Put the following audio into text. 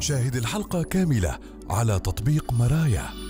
شاهد الحلقة كاملة على تطبيق مرايا.